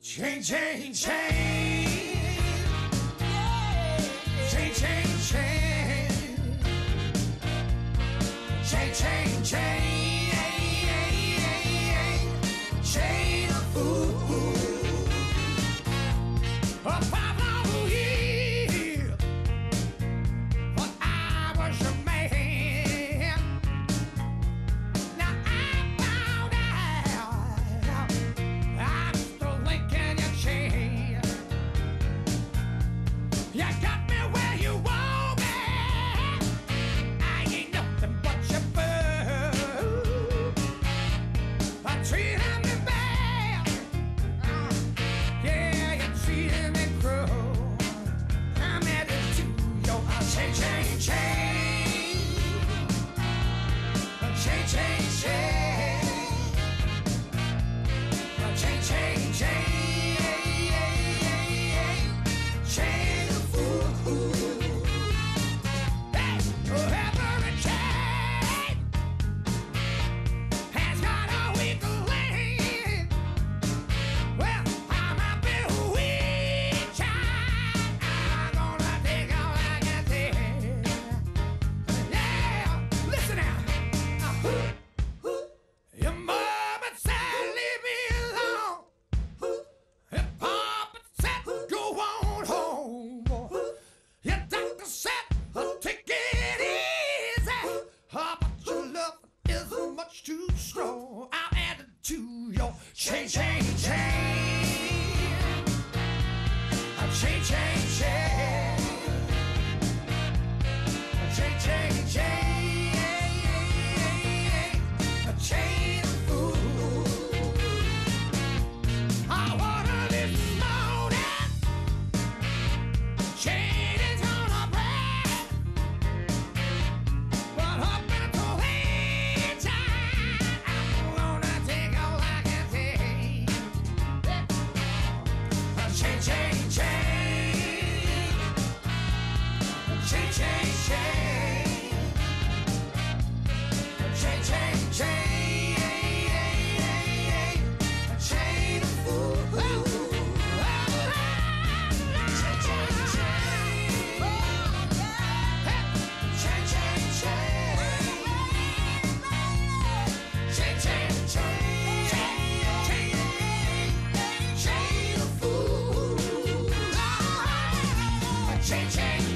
Chain, chain, chain. Chain, chain, chain. Chain, chain, chain. Chain of fools. For 5 long years, when I was your man, now I'm found out. I'm still linking your chain. You got me where you want me. I ain't nothing but your fool. I treated me bad. Yeah, you treated me cruel. I'm headed to your house. Chain, chain, chain. Chain, chain, chain. Chain, chain, chain. Chain, chain, chain. Chain, chain, chain. Chain, chain, chain. A chain of fools. I wanna live morning. Chain is on a break. But up until that time, I'm gonna take all I can take. Chain, chain, chain. Chain, chain, chain. Chain, chain, chain. Chain of fools. Chain, chain, chain. Chain, chain, chain. Chain, chain, chain. Chain of fools. Chain, chain,